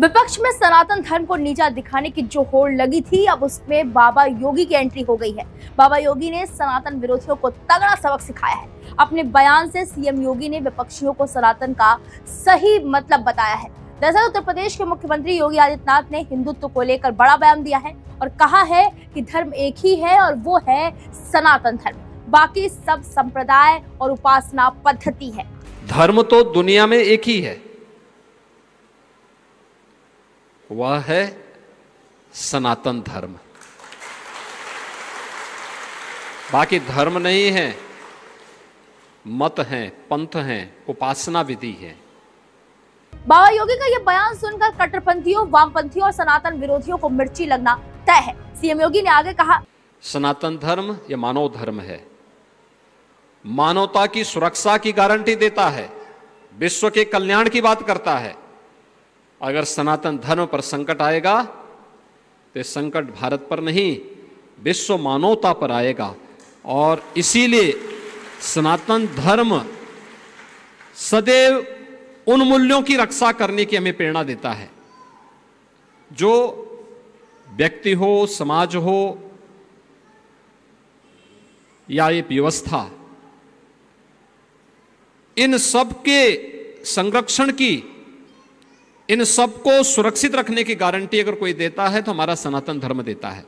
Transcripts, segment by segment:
विपक्ष में सनातन धर्म को नीचा दिखाने की जो होड़ लगी थी, अब उसमें बाबा योगी की एंट्री हो गई है। बाबा योगी ने सनातन विरोधियों को तगड़ा सबक सिखाया है। अपने बयान से सीएम योगी ने विपक्षियों को सनातन का सही मतलब बताया है। दरअसल उत्तर प्रदेश के मुख्यमंत्री योगी आदित्यनाथ ने हिंदुत्व को लेकर बड़ा बयान दिया है और कहा है कि धर्म एक ही है और वो है सनातन धर्म, बाकी सब संप्रदाय और उपासना पद्धति है। धर्म तो दुनिया में एक ही है, वह है सनातन धर्म, बाकी धर्म नहीं है, मत है, पंथ है, उपासना विधि है। बाबा योगी का यह बयान सुनकर कट्टरपंथियों, वामपंथियों और सनातन विरोधियों को मिर्ची लगना तय है। सीएम योगी ने आगे कहा, सनातन धर्म यह मानव धर्म है, मानवता की सुरक्षा की गारंटी देता है, विश्व के कल्याण की बात करता है। अगर सनातन धर्म पर संकट आएगा तो संकट भारत पर नहीं, विश्व मानवता पर आएगा। और इसीलिए सनातन धर्म सदैव उन मूल्यों की रक्षा करने की हमें प्रेरणा देता है जो व्यक्ति हो, समाज हो या ये व्यवस्था, इन सब के संरक्षण की, इन सबको सुरक्षित रखने की गारंटी अगर कोई देता है तो हमारा सनातन धर्म देता है।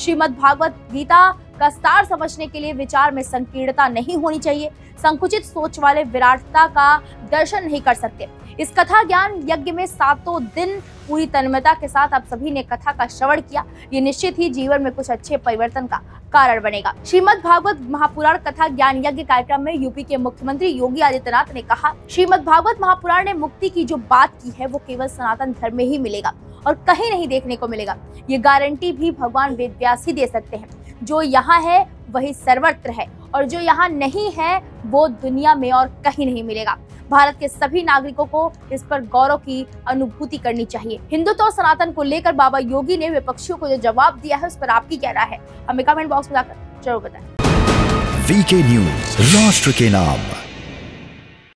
श्रीमद भागवत गीता का सार समझने के लिए विचार में संकीर्णता नहीं होनी चाहिए। संकुचित सोच वाले विराटता का दर्शन नहीं कर सकते। इस कथा ज्ञान यज्ञ में सातों दिन पूरी तन्मयता के साथ आप सभी ने कथा का श्रवण किया। ये निश्चित ही जीवन में कुछ अच्छे परिवर्तन का कारण बनेगा। श्रीमद भागवत महापुराण कथा ज्ञान यज्ञ कार्यक्रम में यूपी के मुख्यमंत्री योगी आदित्यनाथ ने कहा, श्रीमद भागवत महापुराण ने मुक्ति की जो बात की है वो केवल सनातन धर्म में ही मिलेगा और कहीं नहीं देखने को मिलेगा। ये गारंटी भी भगवान वेद व्यास ही दे सकते हैं। जो यहाँ है वही सर्वत्र है और जो यहाँ नहीं है वो दुनिया में और कहीं नहीं मिलेगा। भारत के सभी नागरिकों को इस पर गौरव की अनुभूति करनी चाहिए। हिंदुत्व और सनातन को लेकर बाबा योगी ने विपक्षियों को जो जवाब दिया है उस पर आपकी क्या राय है, हमें कमेंट बॉक्स में जाकर जरूर बताएं। वीके न्यूज़, राष्ट्र के नाम।